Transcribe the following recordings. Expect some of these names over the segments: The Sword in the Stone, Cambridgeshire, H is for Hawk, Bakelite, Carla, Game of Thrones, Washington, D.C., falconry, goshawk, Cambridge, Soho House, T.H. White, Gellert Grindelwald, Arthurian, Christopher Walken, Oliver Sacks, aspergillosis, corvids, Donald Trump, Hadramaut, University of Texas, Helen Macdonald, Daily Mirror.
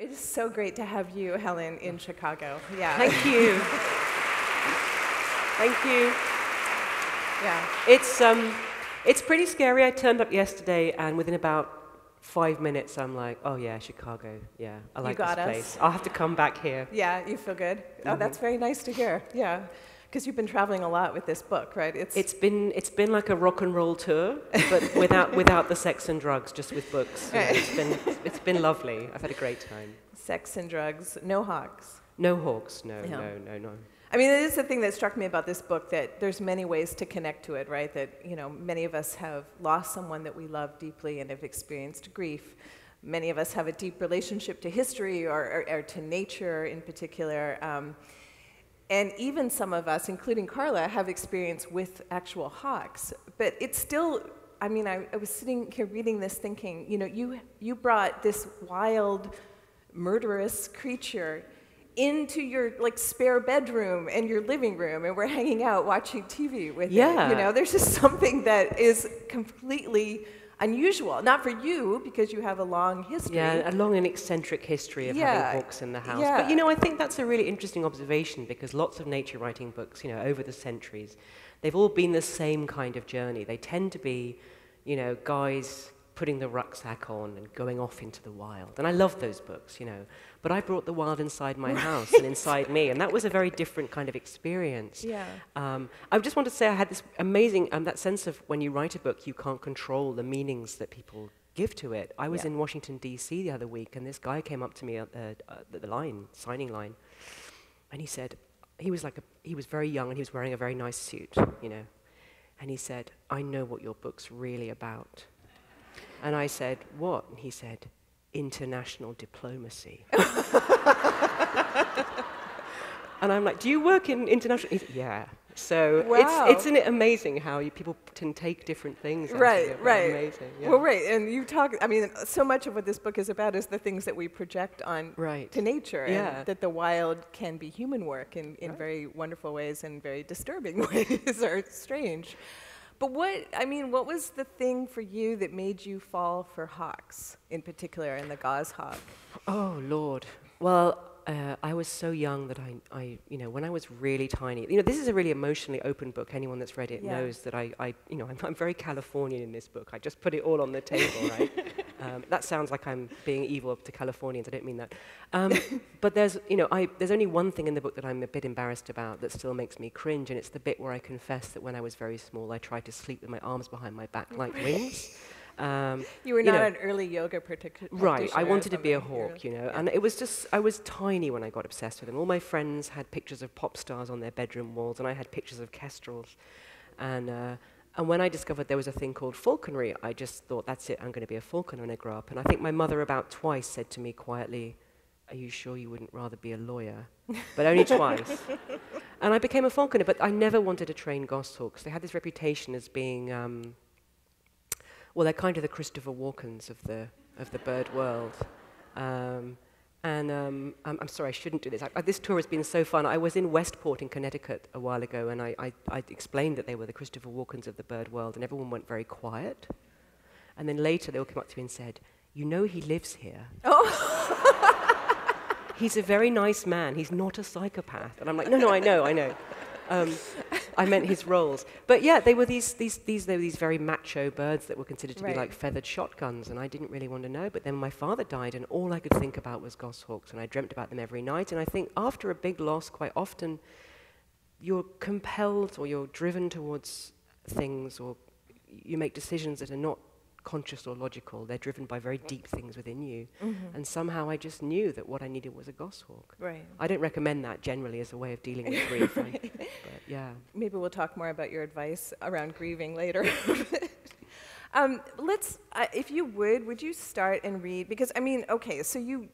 It is so great to have you, Helen, in Chicago. Yeah. Thank you. Thank you. Yeah. It's pretty scary. I turned up yesterday, and within about 5 minutes, I'm like, oh yeah, Chicago. Yeah, I like this place. I'll have to come back here. Yeah, you feel good? Mm-hmm. Oh, that's very nice to hear. Yeah. Because you've been traveling a lot with this book, right? It's been like a rock and roll tour, but without the sex and drugs, just with books. Right. It's been lovely. I've had a great time. Sex and drugs, no hawks. No hawks, no. I mean, it is the thing that struck me about this book, that there's many ways to connect to it, right? That, you know, many of us have lost someone that we love deeply and have experienced grief. Many of us have a deep relationship to history or to nature in particular. And even some of us, including Carla, have experience with actual hawks. But it's still, I mean, I was sitting here reading this thinking, you know, you brought this wild, murderous creature into your, like, spare bedroom and your living room, and we're hanging out watching TV with it. You know, there's just something that is completely unusual. Not for you, because you have a long history. Yeah, a long and eccentric history of having hawks in the house. Yeah. But, you know, I think that's a really interesting observation, because lots of nature writing books, you know, over the centuries, they've all been the same kind of journey. They tend to be, you know, guys putting the rucksack on and going off into the wild. And I love those books, you know. But I brought the wild inside my house and inside me, and that was a very different kind of experience. Yeah. I just want to say I had this amazing, that sense of when you write a book, you can't control the meanings that people give to it. I was in Washington, D.C. the other week, and this guy came up to me at the signing line, and he said, he was very young and he was wearing a very nice suit, you know. And he said, "I know what your book's really about." And I said, "What?" And he said, "International diplomacy." And I'm like, "Do you work in international?" Yeah. So it's amazing how people can take different things. Right. Amazing. Yeah. Well, right. And you talk, I mean, so much of what this book is about is the things that we project on to nature. Yeah. And that the wild can be human work in very wonderful ways and very disturbing ways or strange. But what was the thing for you that made you fall for hawks, in particular, and the goshawk? Oh, Lord. Well, I was so young that I when I was really tiny, you know, this is a really emotionally open book. Anyone that's read it knows that I'm very Californian in this book. I just put it all on the table, right? That sounds like I'm being evil to Californians. I don't mean that. But there's only one thing in the book that I'm a bit embarrassed about that still makes me cringe, and it's the bit where I confess that when I was very small, I tried to sleep with my arms behind my back like wings. You were not an early yoga practitioner. Right, I wanted to be a hawk, you know, and it was just, I was tiny when I got obsessed with them. All my friends had pictures of pop stars on their bedroom walls, and I had pictures of kestrels. And when I discovered there was a thing called falconry, I just thought, that's it, I'm going to be a falconer when I grow up. And I think my mother about twice said to me quietly, "Are you sure you wouldn't rather be a lawyer?" But only twice. And I became a falconer, but I never wanted to train goshawks. They had this reputation as being, well, they're kind of the Christopher Walkens of the bird world. I'm sorry, I shouldn't do this. This tour has been so fun. I was in Westport in Connecticut a while ago, and I explained that they were the Christopher Walkens of the bird world, and everyone went very quiet. And then later, they all came up to me and said, "You know, he lives here. Oh. He's a very nice man. He's not a psychopath." And I'm like, no, I know. I meant his roles. But yeah, they were these very macho birds that were considered to be like feathered shotguns, and I didn't really want to know. But then my father died, and all I could think about was goshawks, and I dreamt about them every night. And I think after a big loss, quite often, you're compelled or you're driven towards things, or you make decisions that are not conscious or logical. They're driven by very deep things within you. Mm-hmm. And somehow I just knew that what I needed was a goshawk. Right. I don't recommend that generally as a way of dealing with grief. But yeah. Maybe we'll talk more about your advice around grieving later. Let's, if you would you start and read? Because I mean, okay, so you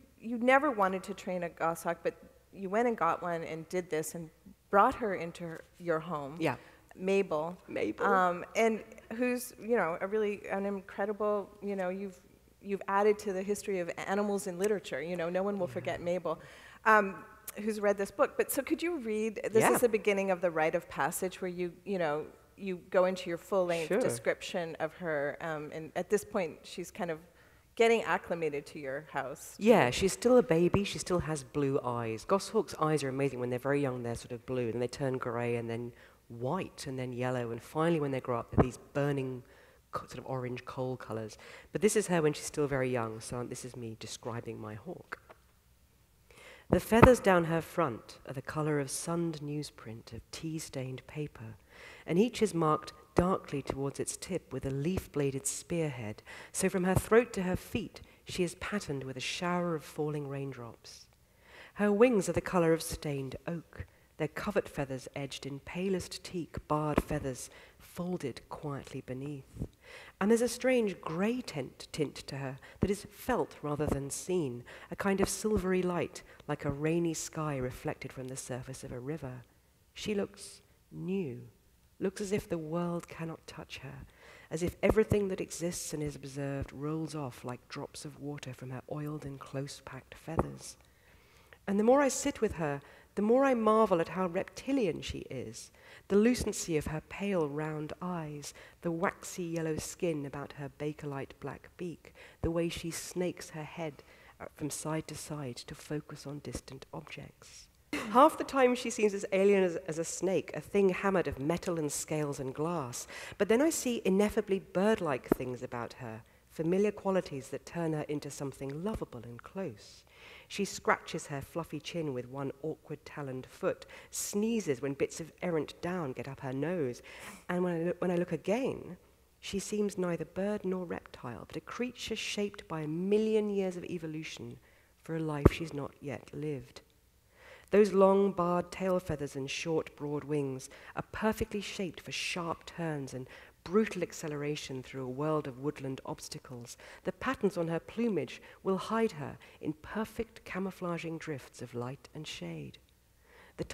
never wanted to train a goshawk, but you went and got one and did this and brought her into your home. Yeah. Mabel. And who's, you know, an incredible, you know, you've added to the history of animals in literature. You know, no one will forget Mabel, who's read this book. But so could you read, this is the beginning of the rite of passage where you go into your full-length description of her. And at this point, she's kind of getting acclimated to your house. Yeah, she's still a baby. She still has blue eyes. Goshawks' eyes are amazing. When they're very young, they're sort of blue, and they turn grey, and then white, and then yellow, and finally when they grow up, they're these burning sort of orange coal colours. But this is her when she's still very young, so this is me describing my hawk. The feathers down her front are the colour of sunned newsprint, of tea-stained paper, and each is marked darkly towards its tip with a leaf-bladed spearhead, so from her throat to her feet she is patterned with a shower of falling raindrops. Her wings are the colour of stained oak, their covert feathers edged in palest teak, barred feathers folded quietly beneath. And there's a strange grey tint to her that is felt rather than seen, a kind of silvery light, like a rainy sky reflected from the surface of a river. She looks new, looks as if the world cannot touch her, as if everything that exists and is observed rolls off like drops of water from her oiled and close-packed feathers. And the more I sit with her, the more I marvel at how reptilian she is, the lucency of her pale round eyes, the waxy yellow skin about her bakelite black beak, the way she snakes her head from side to side to focus on distant objects. Half the time she seems as alien as a snake, a thing hammered of metal and scales and glass, but then I see ineffably bird-like things about her, familiar qualities that turn her into something lovable and close. She scratches her fluffy chin with one awkward taloned foot, sneezes when bits of errant down get up her nose, and when I look again, she seems neither bird nor reptile, but a creature shaped by a million years of evolution for a life she's not yet lived. Those long barred tail feathers and short broad wings are perfectly shaped for sharp turns and brutal acceleration through a world of woodland obstacles. The patterns on her plumage will hide her in perfect camouflaging drifts of light and shade. The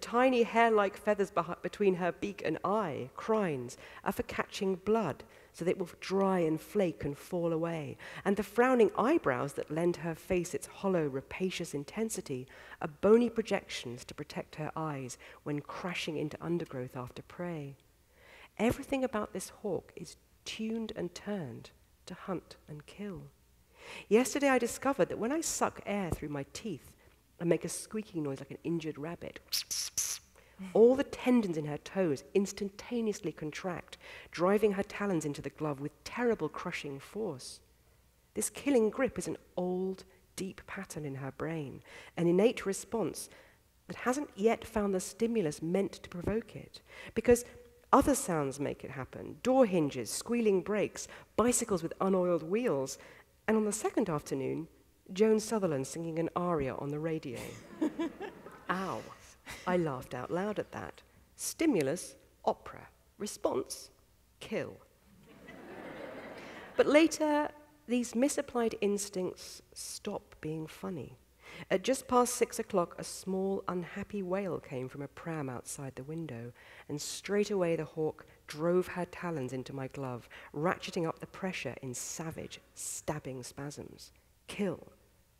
tiny hair-like feathers between her beak and eye, crines, are for catching blood, so that it will dry and flake and fall away. And the frowning eyebrows that lend her face its hollow, rapacious intensity are bony projections to protect her eyes when crashing into undergrowth after prey. Everything about this hawk is tuned and turned to hunt and kill. Yesterday I discovered that when I suck air through my teeth and make a squeaking noise like an injured rabbit, all the tendons in her toes instantaneously contract, driving her talons into the glove with terrible crushing force. This killing grip is an old, deep pattern in her brain, an innate response that hasn't yet found the stimulus meant to provoke it, because other sounds make it happen, door hinges, squealing brakes, bicycles with unoiled wheels, and on the second afternoon, Joan Sutherland singing an aria on the radio. Ow, I laughed out loud at that. Stimulus, opera, response, kill. But later, these misapplied instincts stop being funny. At just past 6 o'clock, a small, unhappy wail came from a pram outside the window, and straight away the hawk drove her talons into my glove, ratcheting up the pressure in savage, stabbing spasms. Kill,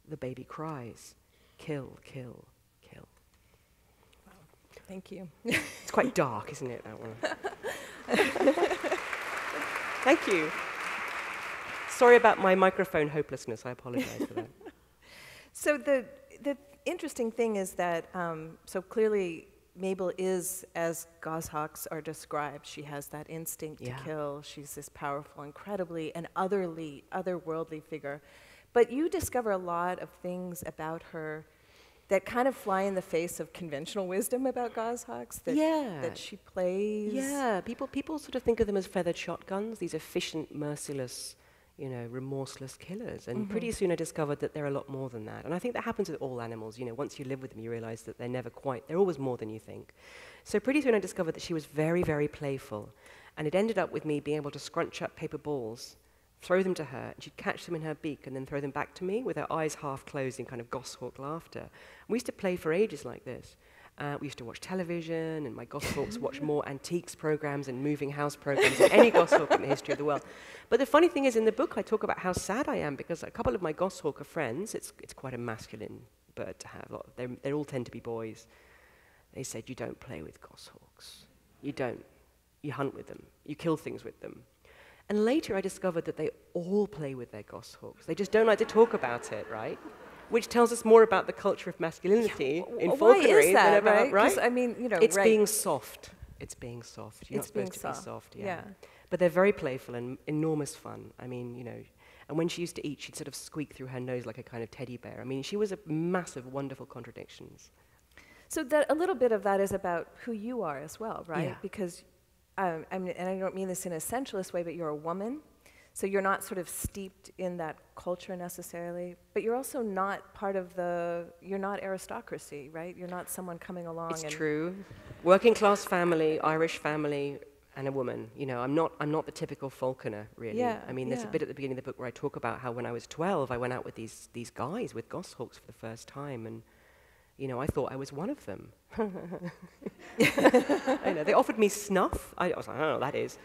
the baby cries. Kill, kill, kill. Wow. Thank you. It's quite dark, isn't it, that one? Thank you. Sorry about my microphone hopelessness. I apologize for that. So the interesting thing is that, so clearly Mabel is, as goshawks are described, she has that instinct to kill. She's this powerful, incredibly, and otherworldly figure. But you discover a lot of things about her that kind of fly in the face of conventional wisdom about goshawks, that she plays. Yeah, people sort of think of them as feathered shotguns, these efficient, merciless, you know, remorseless killers. And pretty soon I discovered that they're a lot more than that. And I think that happens with all animals. You know, once you live with them, you realize that they're always more than you think. So pretty soon I discovered that she was very, very playful. And it ended up with me being able to scrunch up paper balls, throw them to her, and she'd catch them in her beak and then throw them back to me with her eyes half closed in kind of goshawk laughter. And we used to play for ages like this. We used to watch television, and my goshawks watched more antiques programs and moving house programs than any goshawk in the history of the world. But the funny thing is, in the book, I talk about how sad I am because a couple of my goshawk are friends. It's quite a masculine bird to have. They all tend to be boys. They said, you don't play with goshawks. You don't. You hunt with them. You kill things with them. And later I discovered that they all play with their goshawks. They just don't like to talk about it, right? Which tells us more about the culture of masculinity in falconry than about, right? I mean, you know, it's being soft. It's being soft. You're not supposed to be soft. Yeah. But they're very playful and enormous fun. I mean, you know, and when she used to eat, she'd sort of squeak through her nose like a kind of teddy bear. I mean, she was a massive, wonderful contradictions. So that a little bit of that is about who you are as well, right? Yeah. Because, and I don't mean this in an essentialist way, but you're a woman. So you're not sort of steeped in that culture necessarily, but you're also not part of the, you're not aristocracy, right? You're not someone coming along and... It's true. Working class family, Irish family, and a woman. You know, I'm not the typical falconer, really. Yeah, I mean, there's a bit at the beginning of the book where I talk about how when I was 12, I went out with these guys with goshawks for the first time, and, you know, I thought I was one of them. I know, they offered me snuff. I was like, I don't know what that is.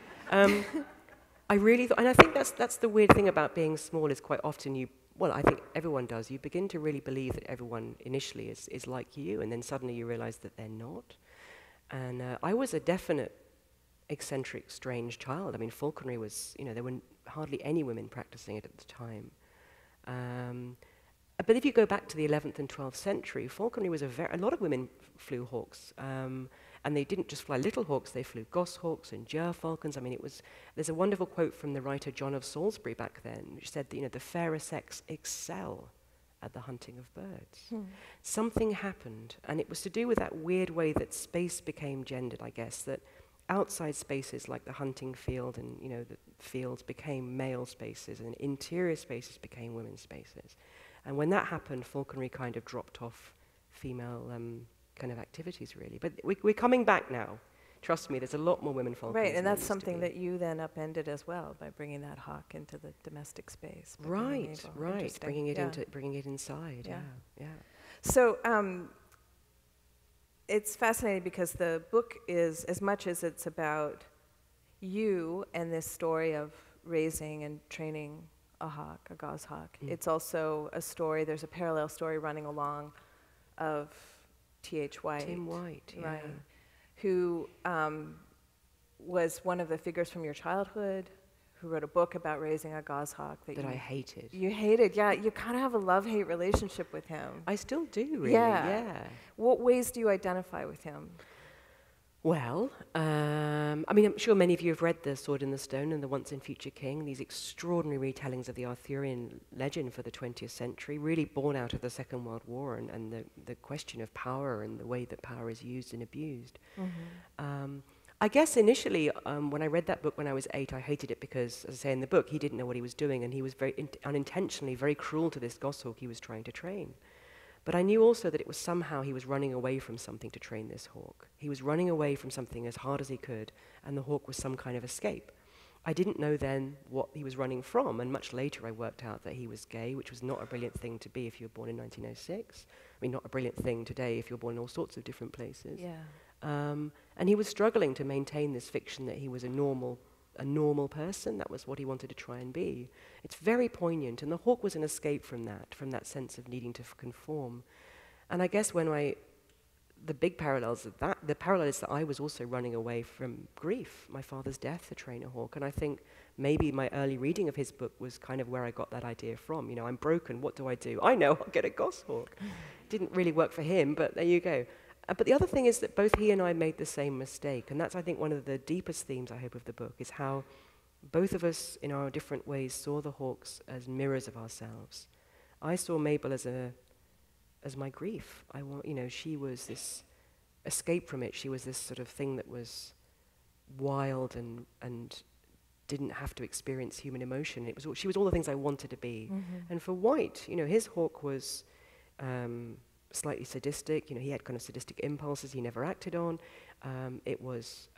I really thought, and I think that's the weird thing about being small is quite often you, well, I think everyone does, you begin to really believe that everyone initially is like you, and then suddenly you realize that they're not. And I was a definite eccentric, strange child. I mean, falconry was, you know, there were hardly any women practicing it at the time. But if you go back to the 11th and 12th century, falconry was a lot of women flew hawks. And they didn't just fly little hawks, they flew goshawks and gerfalcons. I mean, it was, there's a wonderful quote from the writer John of Salisbury back then, which said that, you know, the fairer sex excel at the hunting of birds. Hmm. Something happened, and it was to do with that weird way that space became gendered, I guess, that outside spaces like the hunting field and, you know, the fields became male spaces, and interior spaces became women's spaces. And when that happened, falconry kind of dropped off female, kind of activities, really. But we're coming back now. Trust me, there's a lot more women falconers. Right, and that's something that you then upended as well by bringing that hawk into the domestic space. Right, right, bringing it inside. Yeah, yeah. So it's fascinating because the book is, as much as it's about you and this story of raising and training a hawk, a goshawk, it's also a story. There's a parallel story running along of T.H. White, right, who was one of the figures from your childhood, who wrote a book about raising a goshawk that I hated. You hated, yeah. You kind of have a love-hate relationship with him. I still do, really. Yeah. What ways do you identify with him? Well, I mean, I'm sure many of you have read The Sword in the Stone and The Once and Future King, these extraordinary retellings of the Arthurian legend for the 20th century, really born out of the Second World War and the question of power and the way that power is used and abused. Mm-hmm. I guess initially, when I read that book when I was 8, I hated it because, as I say in the book, he didn't know what he was doing, and he was very unintentionally very cruel to this goshawk he was trying to train. But I knew also that it was somehow he was running away from something to train this hawk. He was running away from something as hard as he could, and the hawk was some kind of escape. I didn't know then what he was running from, and much later I worked out that he was gay, which was not a brilliant thing to be if you were born in 1906. I mean, not a brilliant thing today if you're born in all sorts of different places. Yeah. And he was struggling to maintain this fiction that he was a normal person. That was what he wanted to try and be. It's very poignant, and the hawk was an escape from that sense of needing to conform. And I guess when the big parallels of that, the parallel is that I was also running away from grief, my father's death, to train a hawk. And I think maybe my early reading of his book was kind of where I got that idea from. You know, I'm broken, what do? I know, I'll get a goshawk. Didn't really work for him, but there you go. But the other thing is that both he and I made the same mistake, and that's, I think, one of the deepest themes, I hope, of the book, is how both of us, in our different ways, saw the hawks as mirrors of ourselves. I saw Mabel as my grief. You know, she was this escape from it. She was this sort of thing that was wild and didn't have to experience human emotion. She was all the things I wanted to be. Mm-hmm. And for White, you know, his hawk was... slightly sadistic, you know, he had kind of sadistic impulses he never acted on. It was,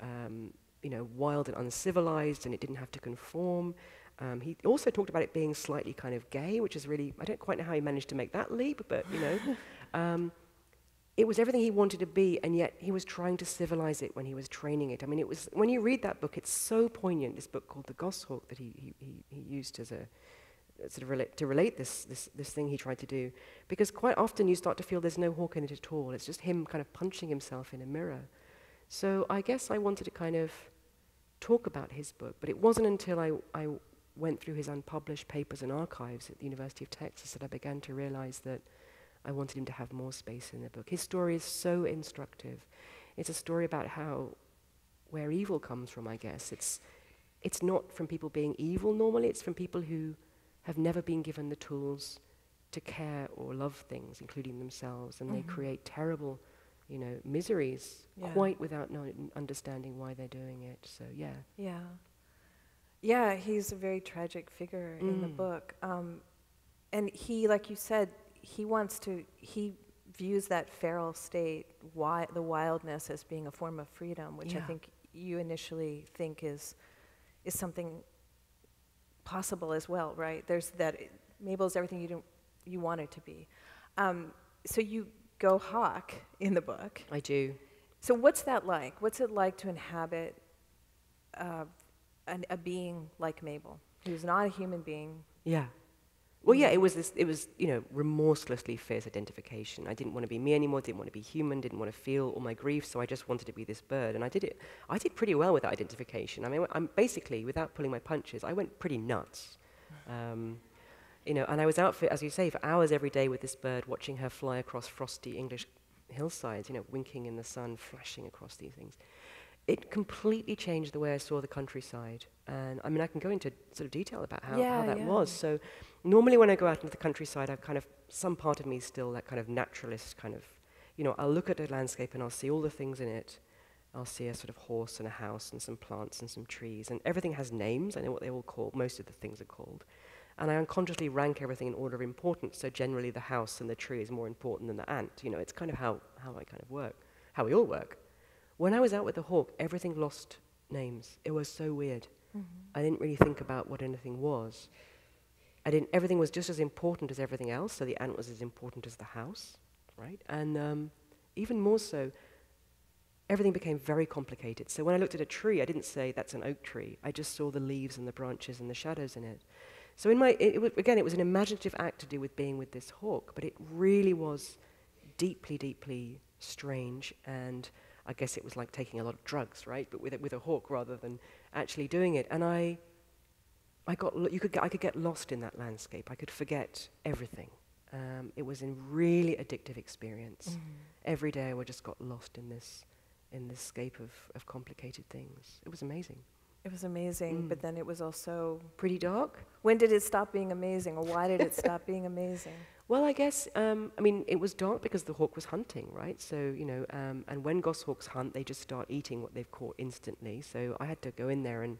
you know, wild and uncivilized, and it didn't have to conform. He also talked about it being slightly kind of gay, which is really, I don't quite know how he managed to make that leap, but, you know. It was everything he wanted to be, and yet he was trying to civilize it when he was training it. I mean, it was, when you read that book, it's so poignant, this book called The Goshawk that he used as a, sort of relate this thing he tried to do, because quite often you start to feel there's no hawk in it at all. It's just him kind of punching himself in a mirror. So I guess I wanted to kind of talk about his book, but it wasn't until I went through his unpublished papers and archives at the University of Texas that I began to realize that I wanted him to have more space in the book. His story is so instructive. It's a story about how, where evil comes from, I guess. It's not from people being evil normally, it's from people who have never been given the tools to care or love things, including themselves, and they create terrible, you know, miseries quite without understanding why they're doing it, so yeah, he's a very tragic figure in the book. And he, like you said, he views that feral state, the wildness, as being a form of freedom, which I think you initially think is something possible as well, right? There's that, Mabel's everything you want it to be. So you go hawk in the book. I do. So what's that like? What's it like to inhabit a being like Mabel, who's not a human being? Yeah. Well, yeah, it was, you know, remorselessly fierce identification. I didn't want to be me anymore, didn't want to be human, didn't want to feel all my grief, so I just wanted to be this bird. And I did pretty well with that identification. I mean, I'm basically, without pulling my punches, I went pretty nuts. You know, and I was out, as you say, for hours every day with this bird, watching her fly across frosty English hillsides, you know, winking in the sun, flashing across these things. It completely changed the way I saw the countryside. And I mean, I can go into sort of detail about how that was. So normally when I go out into the countryside, I've kind of, some part of me is still that kind of naturalist kind of, you know, I'll look at a landscape and I'll see all the things in it. I'll see a sort of horse and a house and some plants and some trees, and everything has names. I know what they're all called. Most of the things are called. And I unconsciously rank everything in order of importance. So generally the house and the tree is more important than the ant. You know, it's kind of how I kind of work, how we all work. When I was out with the hawk, everything lost names. It was so weird. I didn't really think about what anything was. Everything was just as important as everything else, so the ant was as important as the house, right? And even more so, everything became very complicated. So when I looked at a tree, I didn't say, that's an oak tree. I just saw the leaves and the branches and the shadows in it. So in my, again, it was an imaginative act to do with being with this hawk, but it really was deeply, deeply strange, and I guess it was like taking a lot of drugs, right? But with a hawk rather than actually doing it. And I could get lost in that landscape. I could forget everything. It was a really addictive experience. Every day I just got lost in this scape of complicated things. It was amazing. It was amazing, but then it was also pretty dark. When did it stop being amazing, or why did it stop being amazing? Well, I guess, I mean, it was dark because the hawk was hunting, right? So, you know, and when goshawks hunt, they just start eating what they've caught instantly. So I had to go in there and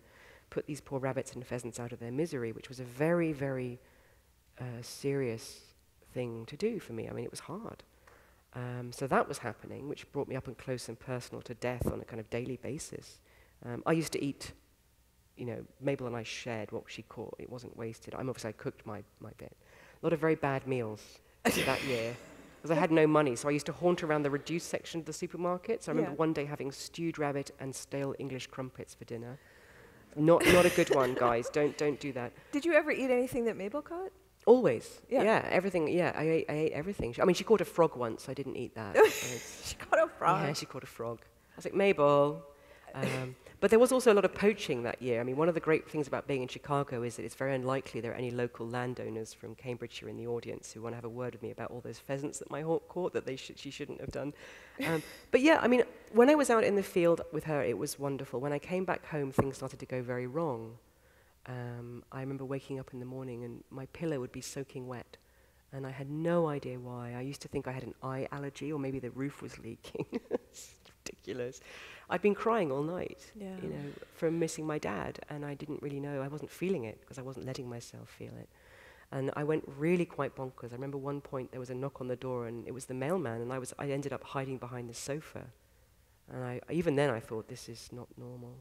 put these poor rabbits and pheasants out of their misery, which was a very, very serious thing to do for me. I mean, it was hard. So that was happening, which brought me up and close and personal to death on a kind of daily basis. I used to eat, you know, Mabel and I shared what she caught. It wasn't wasted. I cooked my bit. A lot of very bad meals that year, because I had no money, so I used to haunt around the reduced section of the supermarket. So I remember one day having stewed rabbit and stale English crumpets for dinner. Not a good one, guys. Don't do that. Did you ever eat anything that Mabel caught? Always. Yeah, everything. Yeah, I ate everything. I mean, she caught a frog once. So I didn't eat that. She caught a frog. Yeah, she caught a frog. I was like, Mabel. But there was also a lot of poaching that year. I mean, one of the great things about being in Chicago is that it's very unlikely there are any local landowners from Cambridgeshire in the audience who want to have a word with me about all those pheasants that my hawk caught that she shouldn't have done. But yeah, I mean, when I was out in the field with her, it was wonderful. When I came back home, things started to go very wrong. I remember waking up in the morning and my pillow would be soaking wet. And I had no idea why. I used to think I had an eye allergy, or maybe the roof was leaking. It's ridiculous. I'd been crying all night, you know, from missing my dad, and I didn't really know. I wasn't feeling it because I wasn't letting myself feel it. And I went really quite bonkers. I remember one point there was a knock on the door, and it was the mailman, and I ended up hiding behind the sofa. And even then I thought, this is not normal.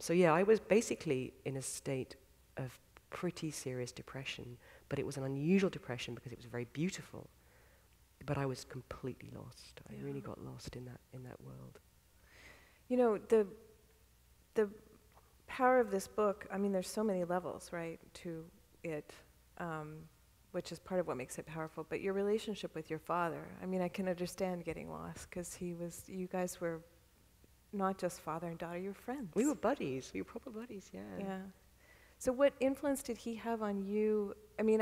So yeah, I was basically in a state of pretty serious depression, but it was an unusual depression because it was very beautiful. But I was completely lost. I really got lost in that world. You know, the power of this book, I mean, there's so many levels, right, to it, which is part of what makes it powerful, but your relationship with your father, I mean, I can understand getting lost, because you guys were not just father and daughter, you were friends. We were buddies. We were proper buddies, yeah. Yeah. So what influence did he have on you? I mean,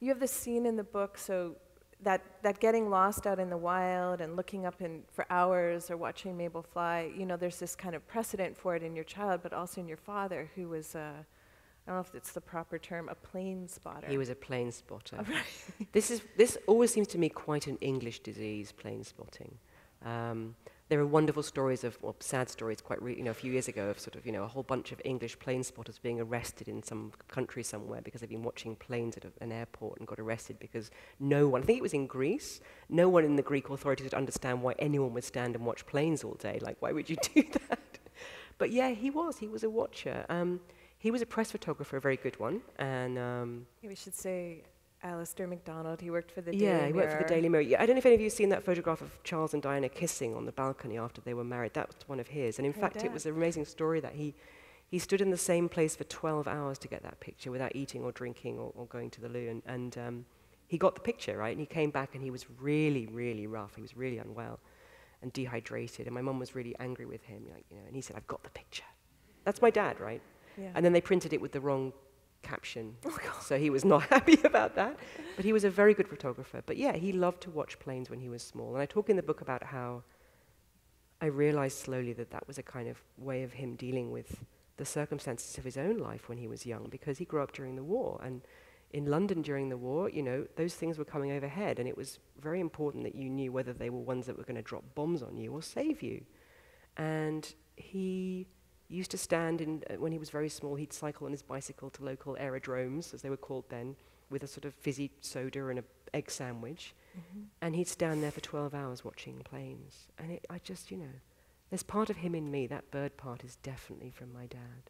you have this scene in the book, so that getting lost out in the wild and looking up for hours or watching Mabel fly, you know, there's this kind of precedent for it in your child, but also in your father, who was, I don't know if it's the proper term, a plane spotter. He was a plane spotter. Oh, right. This always seems to me quite an English disease, plane spotting. There are wonderful stories of, well, sad stories, a few years ago, of sort of, a whole bunch of English plane spotters being arrested in some country somewhere because they've been watching planes at an airport and got arrested because no one, I think it was in Greece, no one in the Greek authorities would understand why anyone would stand and watch planes all day. Like, why would you do that? But yeah, he was a watcher. He was a press photographer, a very good one, and... yeah, we should say Alistair MacDonald, he worked for the Daily Mirror. Yeah, he worked for the Daily Mirror. Yeah, I don't know if any of you have seen that photograph of Charles and Diana kissing on the balcony after they were married. That was one of his, and in fact, it was an amazing story that he stood in the same place for 12 hours to get that picture without eating or drinking or going to the loo, and he got the picture, right? And he came back and he was really, really rough. He was really unwell and dehydrated, and my mum was really angry with him, and he said, "I've got the picture." That's my dad, right? Yeah. And then they printed it with the wrong caption, so he was not happy about that. But he was a very good photographer. But yeah, he loved to watch planes when he was small. And I talk in the book about how I realized slowly that was a kind of way of him dealing with the circumstances of his own life when he was young, because he grew up during the war. And in London during the war, those things were coming overhead, and it was very important that you knew whether they were ones that were going to drop bombs on you or save you. And he used to stand in, when he was very small, he'd cycle on his bicycle to local aerodromes, as they were called then, with a sort of fizzy soda and an egg sandwich. Mm-hmm. And he'd stand there for 12 hours watching planes. And I just, there's part of him in me, that bird part is definitely from my dad.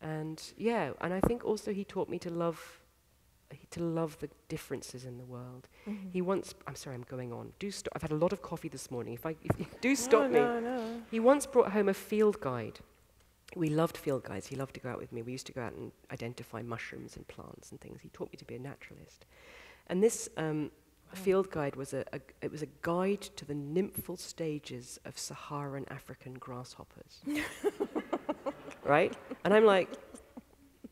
And I think also he taught me to love the differences in the world. Mm-hmm. He once, I'm sorry, I'm going on. Do stop. I've had a lot of coffee this morning. If you do stop me. He once brought home a field guide. We loved field guides. He loved to go out with me. We used to go out and identify mushrooms and plants and things. He taught me to be a naturalist. And this field guide was a guide to the nymphal stages of Saharan African grasshoppers. Right? And I'm like,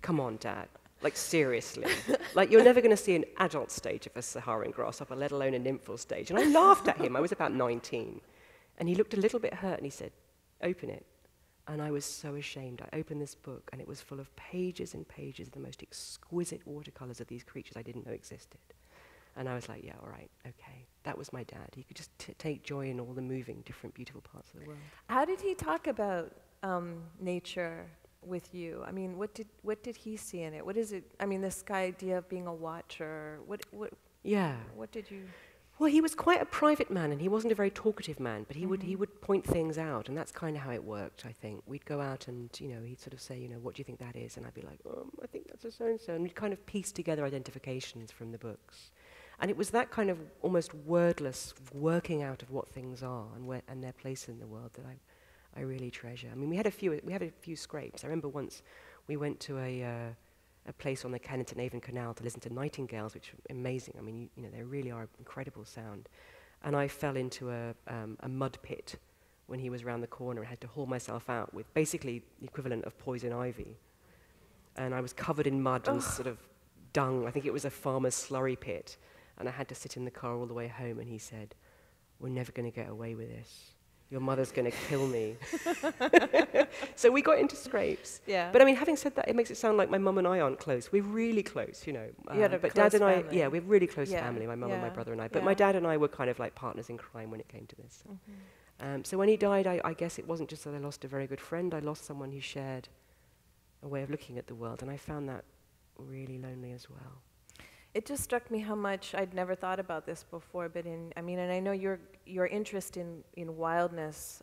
come on, Dad. Like, seriously. Like, you're never going to see an adult stage of a Saharan grasshopper, let alone a nymphal stage. And I laughed at him. I was about 19. And he looked a little bit hurt, and he said, "Open it." And I was so ashamed. I opened this book, and it was full of pages and pages of the most exquisite watercolors of these creatures I didn't know existed. And I was like, yeah, all right, okay. That was my dad. He could just take joy in all the moving, different, beautiful parts of the world. How did he talk about nature with you? I mean, what did he see in it? What is it? I mean, this idea of being a watcher. What did you? Well, he was quite a private man, and he wasn't a very talkative man. But he would point things out, and that's kind of how it worked. I think we'd go out, and he'd sort of say, "What do you think that is?" And I'd be like, "I think that's a so and so," and we'd kind of piece together identifications from the books. And it was that kind of almost wordless working out of what things are and where and their place in the world that I really treasure. I mean, we had a few scrapes. I remember once we went to a place on the Kennet and Avon Canal to listen to nightingales, which were amazing. I mean, they really are incredible sound. And I fell into a mud pit when he was round the corner and had to haul myself out with basically the equivalent of poison ivy. And I was covered in mud and sort of dung. I think it was a farmer's slurry pit. And I had to sit in the car all the way home, and he said, "We're never going to get away with this. Your mother's going to kill me." So we got into scrapes. Yeah. But I mean, having said that, it makes it sound like my mum and I aren't close. We're really close, but Dad and I, yeah, we're really close family, my mum and my brother and I. But my dad and I were kind of like partners in crime when it came to this. So, so when he died, I guess it wasn't just that I lost a very good friend. I lost someone who shared a way of looking at the world. And I found that really lonely as well. It just struck me how much I'd never thought about this before, but I know your interest in wildness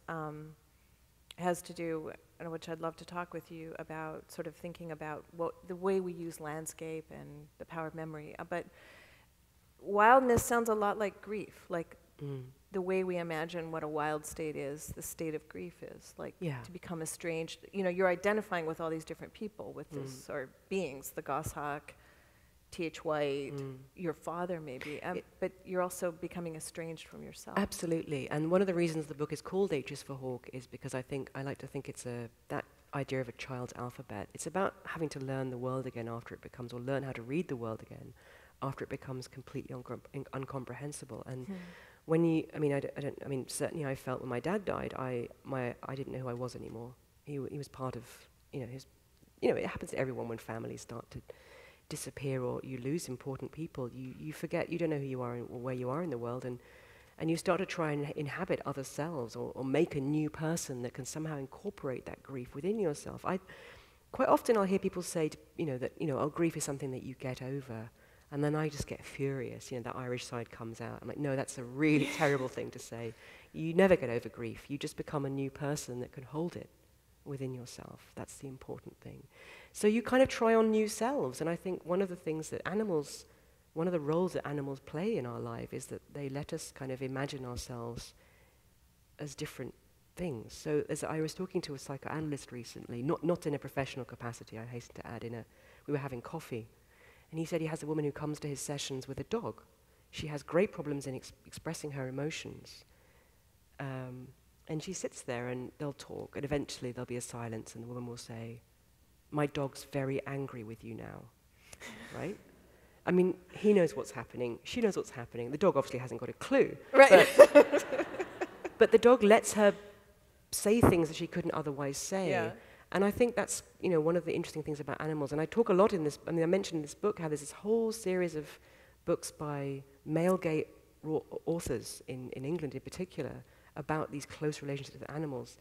has to do, and which I'd love to talk with you about, sort of thinking about the way we use landscape and the power of memory. But wildness sounds a lot like grief, like the way we imagine what a wild state is, the state of grief is, like to become estranged. You're identifying with all these different people, with this, or beings, the goshawk, T.H. White, your father maybe, but you're also becoming estranged from yourself. Absolutely, and one of the reasons the book is called H is for Hawk is because I like to think it's that idea of a child's alphabet. It's about having to learn the world again after it becomes, or learn how to read the world again after it becomes completely incomprehensible. And when you, I mean, certainly I felt when my dad died, I didn't know who I was anymore. He was part of, it happens to everyone when families start to disappear or you lose important people. You forget, you don't know who you are or where you are in the world, and you start to try and inhabit other selves or make a new person that can somehow incorporate that grief within yourself. Quite often I'll hear people say, that grief is something that you get over, and then I just get furious, that Irish side comes out. I'm like, no, that's a really terrible thing to say. You never get over grief, you just become a new person that can hold it within yourself. That's the important thing. So you kind of try on new selves, and I think one of the roles that animals play in our life is that they let us kind of imagine ourselves as different things. So as I was talking to a psychoanalyst recently, not in a professional capacity, I hasten to add, we were having coffee, and he said he has a woman who comes to his sessions with a dog. She has great problems in expressing her emotions. And she sits there and they'll talk, and eventually there'll be a silence and the woman will say, "My dog's very angry with you now," right? I mean, he knows what's happening, she knows what's happening. The dog obviously hasn't got a clue. Right. But the dog lets her say things that she couldn't otherwise say. Yeah. And I think that's, one of the interesting things about animals. And I talk a lot in this, I mentioned in this book how there's this whole series of books by male gay authors in England in particular about these close relationships with animals.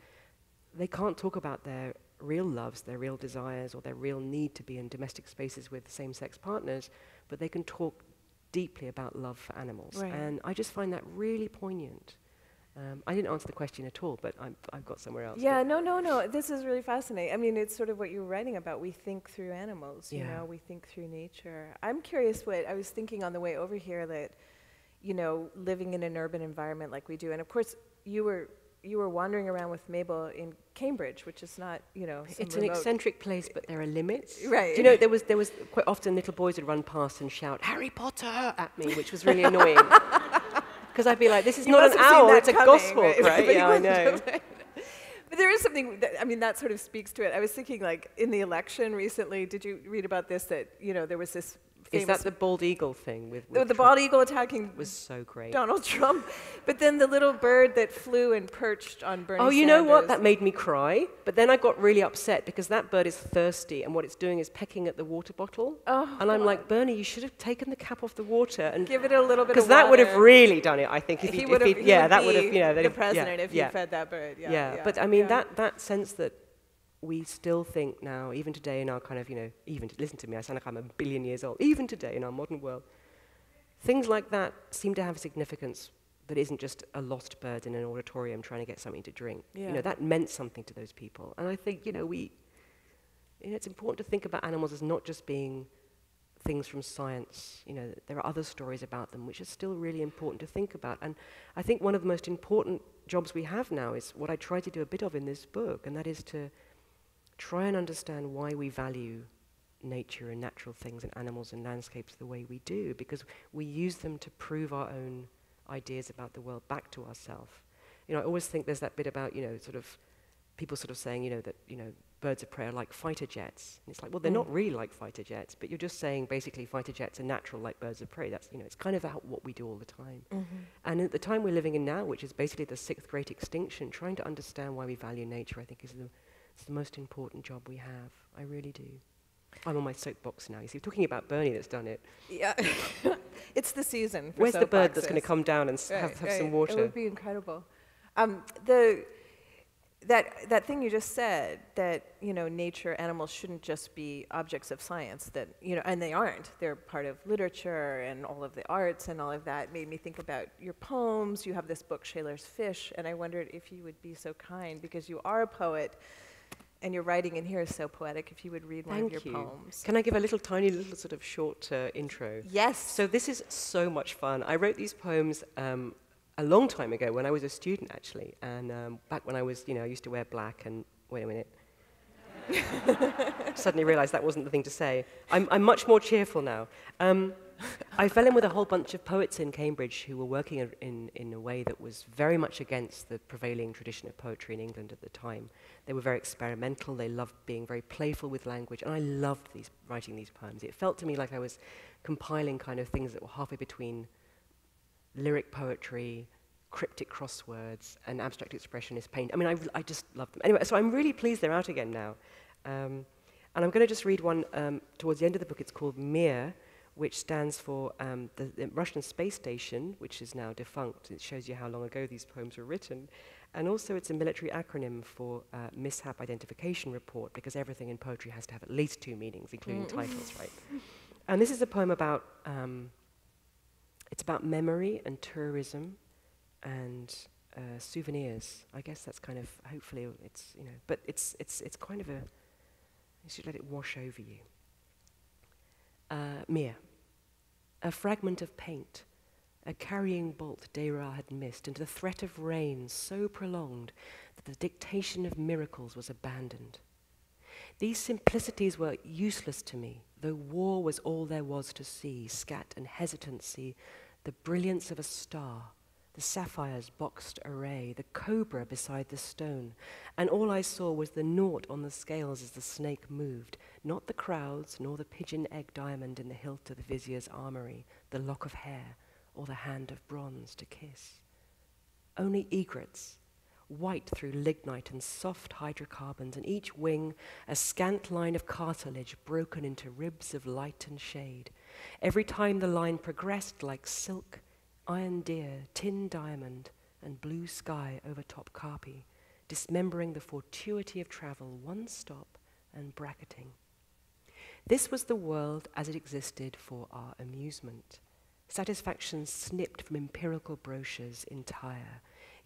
They can't talk about their real loves, their real desires, or their real need to be in domestic spaces with same-sex partners, but they can talk deeply about love for animals. Right. And I just find that really poignant. I didn't answer the question at all, but I've got somewhere else. Yeah, no, this is really fascinating. It's sort of what you were writing about. We think through animals, we think through nature. I'm curious I was thinking on the way over here that, living in an urban environment like we do, and of course, you were wandering around with Mabel in Cambridge, which is not, it's an eccentric place, but there are limits. Right. Do you know, there was quite often little boys would run past and shout, "Harry Potter" at me, which was really annoying. Because I'd be like, this is not an owl, it's a goshawk, right? But yeah, I know. But there is something, that sort of speaks to it. I was thinking, in the election recently, did you read about this, that, there was this famous... Is that the bald eagle thing? With the bald eagle attacking... was so great. Donald Trump. But then the little bird that flew and perched on Bernie Sanders. Oh, you know what? That made me cry. But then I got really upset because that bird is thirsty and what it's doing is pecking at the water bottle. Oh, and I'm like, Bernie, you should have taken the cap off the water and... Give it a little bit of water. Because that would have really done it, I think. If he would be the president if he fed that bird. Yeah, yeah. But that sense that... we still think now, even today in our kind of, listen to me, I sound like I'm a billion years old, even today in our modern world, things like that seem to have a significance that isn't just a lost bird in an auditorium trying to get something to drink. Yeah. That meant something to those people. And I think, it's important to think about animals as not just being things from science. There are other stories about them which are still really important to think about. And I think one of the most important jobs we have now is what I try to do a bit of in this book, and that is to try and understand why we value nature and natural things and animals and landscapes the way we do, because we use them to prove our own ideas about the world back to ourselves. I always think there's that bit about, people sort of saying, that, birds of prey are like fighter jets. And it's like, well, they're not really like fighter jets, but you're just saying basically fighter jets are natural like birds of prey. That's, it's kind of what we do all the time. And at the time we're living in now, which is basically the sixth great extinction, trying to understand why we value nature, I think is the most important job we have. I really do. I'm on my soapbox now. You see, you're talking about Bernie that's done it. Yeah. It's the season for soapboxes. Where's the bird that's going to come down and have some water? It would be incredible. That thing you just said, that, nature, animals shouldn't just be objects of science, that, and they aren't. They're part of literature and all of the arts and all of that. It made me think about your poems. You have this book, Shaler's Fish, and I wondered if you would be so kind, because you are a poet, and your writing in here is so poetic, if you would read one of your poems. Can I give a tiny little sort of short intro? Yes. So this is so much fun. I wrote these poems a long time ago when I was a student, actually. And back when I used to wear black and... Wait a minute. Suddenly realised that wasn't the thing to say. I'm much more cheerful now. I fell in with a whole bunch of poets in Cambridge who were working in a way that was very much against the prevailing tradition of poetry in England at the time. They were very experimental, they loved being very playful with language, and I loved writing these poems. It felt to me like I was compiling kind of things that were halfway between lyric poetry, cryptic crosswords, and abstract expressionist paint. I mean, I just loved them. Anyway, so I'm really pleased they're out again now. And I'm going to just read one towards the end of the book. It's called Mere, which stands for the Russian space station, which is now defunct. It shows you how long ago these poems were written. And also it's a military acronym for mishap identification report, because everything in poetry has to have at least two meanings, including titles, right? And this is a poem about, it's about memory and tourism and souvenirs. I guess that's kind of, hopefully it's, you know, but it's kind of a, you should let it wash over you. Mere. A fragment of paint, a carrying bolt Deira had missed, and the threat of rain so prolonged that the dictation of miracles was abandoned. These simplicities were useless to me, though war was all there was to see, scat and hesitancy, the brilliance of a star, the sapphire's boxed array, the cobra beside the stone, and all I saw was the nought on the scales as the snake moved, not the crowds, nor the pigeon-egg diamond in the hilt of the vizier's armory, the lock of hair, or the hand of bronze to kiss. Only egrets, white through lignite and soft hydrocarbons, and each wing a scant line of cartilage broken into ribs of light and shade. Every time the line progressed like silk, iron deer, tin diamond, and blue sky over top carpi, dismembering the fortuity of travel, one stop and bracketing. This was the world as it existed for our amusement. Satisfaction snipped from empirical brochures entire,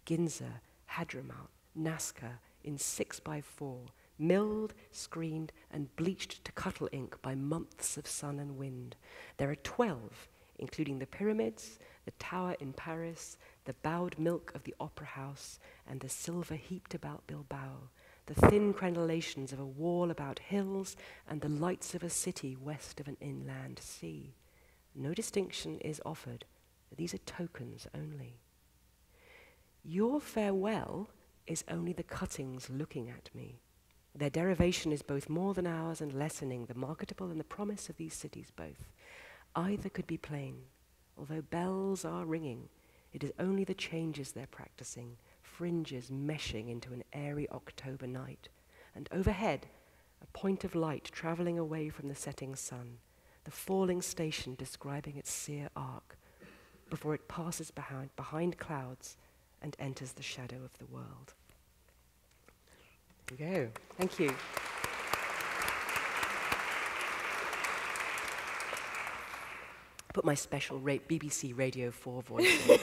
Ginza, Hadramaut, Nazca, in 6x4, milled, screened, and bleached to cuttle ink by months of sun and wind. There are 12, including the pyramids, the tower in Paris, the bowed milk of the opera house, and the silver heaped about Bilbao, the thin crenellations of a wall about hills, and the lights of a city west of an inland sea. No distinction is offered. These are tokens only. Your farewell is only the cuttings looking at me. Their derivation is both more than ours and lessening, the marketable and the promise of these cities both. Either could be plain. Although bells are ringing, it is only the changes they're practicing, fringes meshing into an airy October night, and overhead, a point of light travelling away from the setting sun, the falling station describing its sere arc, before it passes behind clouds and enters the shadow of the world. There you go. Thank you. Put my special BBC Radio 4 voice in.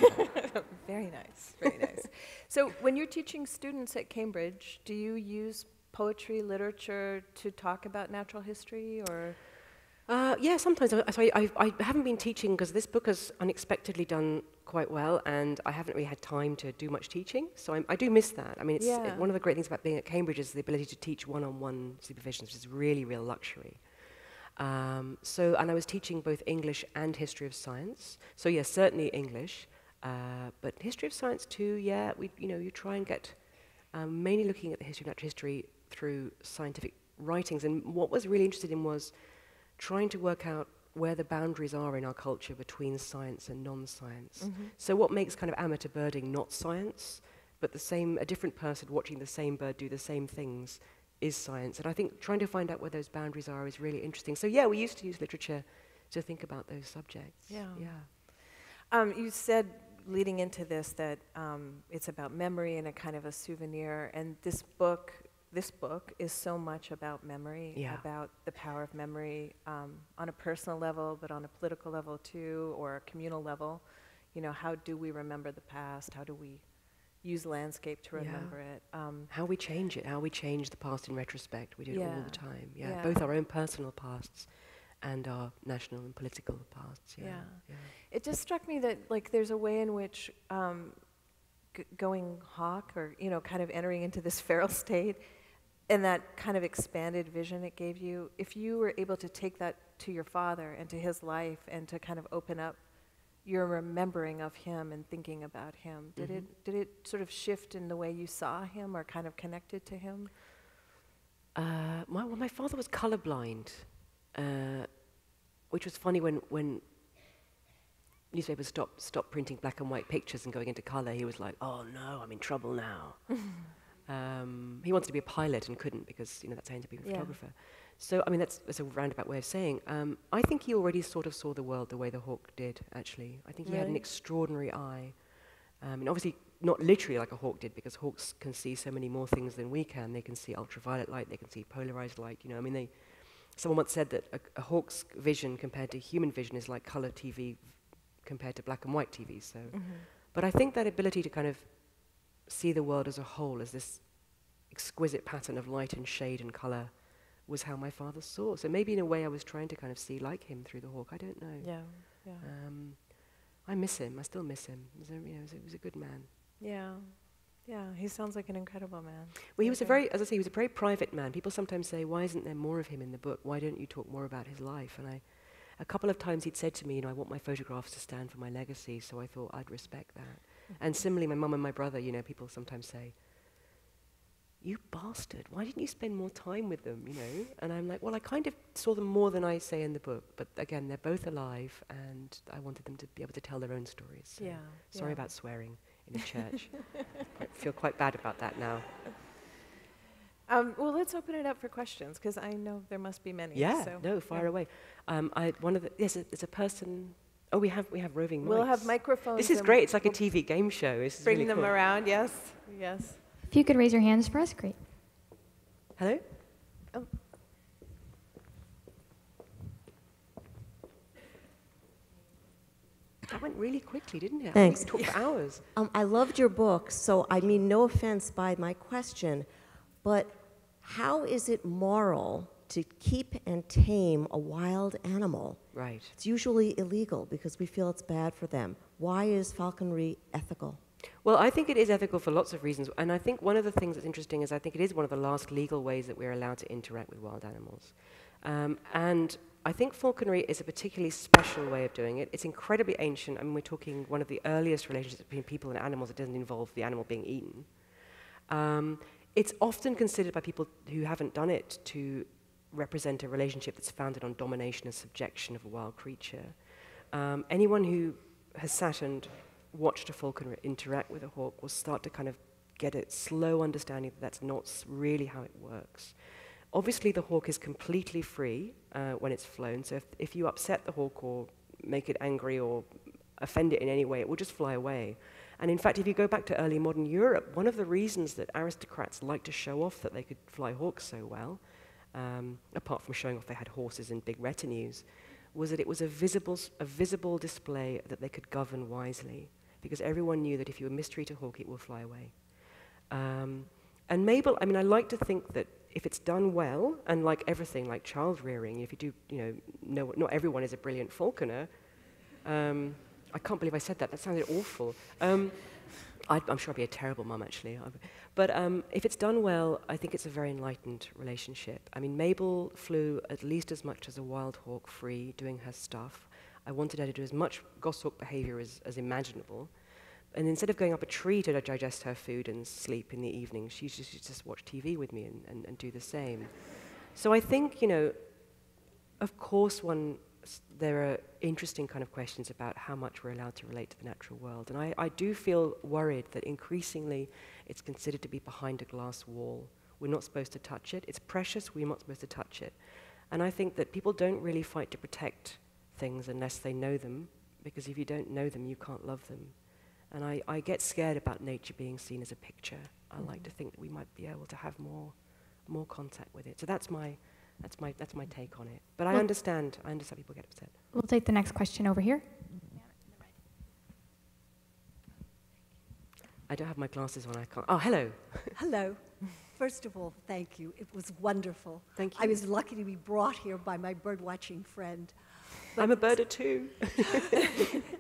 Very nice, very nice. So when you're teaching students at Cambridge, do you use poetry, literature to talk about natural history, or? Yeah, sometimes. I haven't been teaching because this book has unexpectedly done quite well, and I haven't really had time to do much teaching, so I do miss that. I mean, it's one of the great things about being at Cambridge is the ability to teach one-on-one supervision, which is really real luxury. And I was teaching both English and history of science. So yes, certainly English, but history of science too. Yeah, you try and get mainly looking at the history of natural history through scientific writings. And what was really interested in was trying to work out where the boundaries are in our culture between science and non-science. Mm-hmm. So what makes kind of amateur birding not science, but a different person watching the same bird do the same things is science, and I think trying to find out where those boundaries are is really interesting. So yeah, we used to use literature to think about those subjects. Yeah. Yeah. You said, leading into this, that it's about memory and a kind of a souvenir, and this book is so much about memory, about the power of memory on a personal level, but on a political level too, or a communal level. You know, how do we remember the past? How do we use landscape to remember it. How we change it, how we change the past in retrospect. We do it all the time, both our own personal pasts and our national and political pasts. Yeah. It just struck me that there's a way in which going hawk, or kind of entering into this feral state, and that kind of expanded vision it gave you, if you were able to take that to your father and to his life and to kind of open up your remembering of him and thinking about him, did it sort of shift in the way you saw him or kind of connected to him? Well, my father was colorblind, which was funny when newspapers stopped printing black and white pictures and going into color. He was like, "Oh no, I'm in trouble now." He wanted to be a pilot and couldn't because, you know, that's how he ended up being a photographer. So, I mean, that's a roundabout way of saying. I think he already sort of saw the world the way the hawk did, actually. I think he had an extraordinary eye. And obviously, not literally like a hawk did, because hawks can see so many more things than we can. They can see ultraviolet light, they can see polarized light, you know. I mean, someone once said that a hawk's vision compared to human vision is like color TV compared to black and white TV. So, but I think that ability to kind of see the world as a whole, as this exquisite pattern of light and shade and color, was how my father saw. So maybe in a way I was trying to kind of see like him through the hawk. I don't know. Yeah. I miss him. I still miss him. He was a good man. Yeah. He sounds like an incredible man. Well, he was a very, as I say, he was a very private man. People sometimes say, "Why isn't there more of him in the book? Why don't you talk more about his life?" And a couple of times he'd said to me, "You know, I want my photographs to stand for my legacy." So I thought I'd respect that. And similarly, my mum and my brother, you know, people sometimes say, "You bastard, why didn't you spend more time with them?" You know, and I'm like, well, I kind of saw them more than I say in the book, but again, they're both alive, and I wanted them to be able to tell their own stories. So sorry about swearing in the church. I feel quite bad about that now. Well, let's open it up for questions, because I know there must be many. Fire away. There's a person. Oh, we have roving mics. We'll have microphones. This is great. It's like a TV game show. Bring them around. Yes. If you could raise your hands for us, great. Hello? Oh. That went really quickly, didn't it? Thanks. We talked for hours. I loved your book, so I mean no offense by my question, but how is it moral to keep and tame a wild animal? Right. It's usually illegal because we feel it's bad for them. Why is falconry ethical? Well, I think it is ethical for lots of reasons, and I think one of the things that's interesting is I think it is one of the last legal ways that we're allowed to interact with wild animals. And I think falconry is a particularly special way of doing it. It's incredibly ancient. I mean, we're talking one of the earliest relationships between people and animals that doesn't involve the animal being eaten. It's often considered by people who haven't done it to represent a relationship that's founded on domination and subjection of a wild creature. Anyone who has sat and watched a falcon interact with a hawk will start to kind of get a slow understanding that that's not really how it works. Obviously, the hawk is completely free when it's flown, so if you upset the hawk or make it angry or offend it in any way, it will just fly away. And in fact, if you go back to early modern Europe, one of the reasons that aristocrats liked to show off that they could fly hawks so well, apart from showing off they had horses and big retinues, was that it was a visible display that they could govern wisely, because everyone knew that if you mistreat a hawk, it will fly away. And Mabel, I mean, I like to think that if it's done well, and like everything, like child rearing, if you do, not everyone is a brilliant falconer. I can't believe I said that. That sounded awful. I'm sure I'd be a terrible mum, actually. But if it's done well, I think it's a very enlightened relationship. I mean, Mabel flew at least as much as a wild hawk free, doing her stuff. I wanted her to do as much goshawk behavior as imaginable. And instead of going up a tree to digest her food and sleep in the evening, she just watched TV with me and do the same. So I think, of course there are interesting kind of questions about how much we're allowed to relate to the natural world. And I do feel worried that increasingly it's considered to be behind a glass wall. We're not supposed to touch it. It's precious, we're not supposed to touch it. And I think that people don't really fight to protect things unless they know them, because if you don't know them, you can't love them. And I get scared about nature being seen as a picture. I like to think that we might be able to have more contact with it. So that's my take on it. But I understand people get upset. We'll take the next question over here. I don't have my glasses on, I can't. Oh, hello. Hello. First of all, thank you. It was wonderful. Thank you. I was lucky to be brought here by my birdwatching friend. But I'm a birder too.